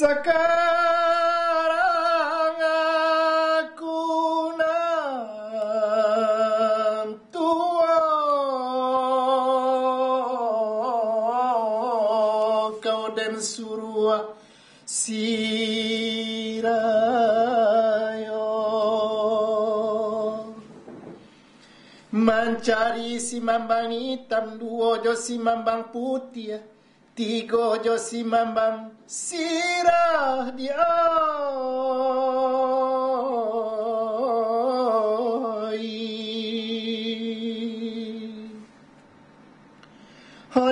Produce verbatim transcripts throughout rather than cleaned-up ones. Sekarang aku nan tua, kau dan suruh sirayo mencari si mambang hitam, dua jo si mambang putih, tiga jo si mambang sirah dia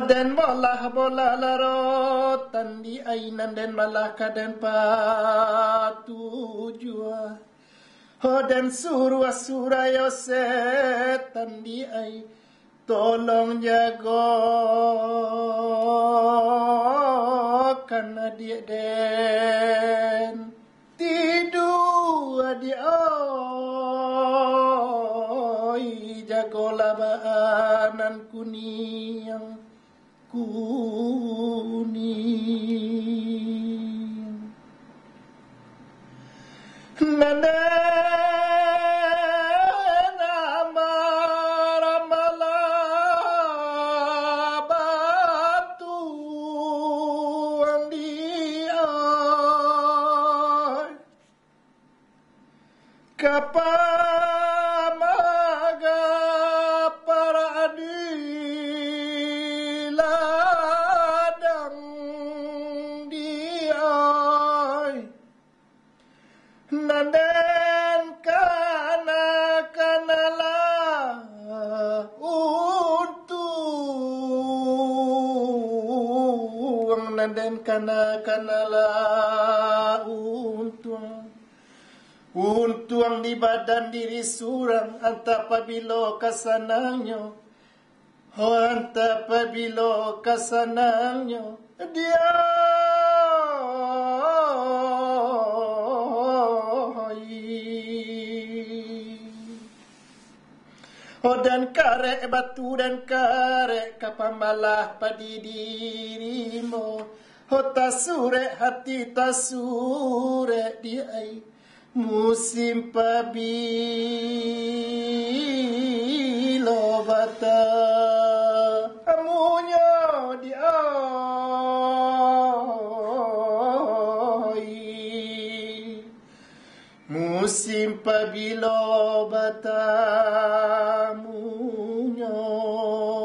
dan malah bola larotan di ainan dan malah kaden patujua dan suruh surayo setan di ai tolong jago karena dia den tidur dia oi jago labanan kuning kuning nana kapamaga para adiladang diai nanden kana kanala untung nanden kana kanala untung untuang di badan diri surang anta pabilo kasanangnya, oh anta pabilo kasanangnya dia oh dan karek batu dan karek kapamalah padi dirimu oh tasure hati tasure diai musim pabilo bata amunyo dioi musim pabilo bata amunyo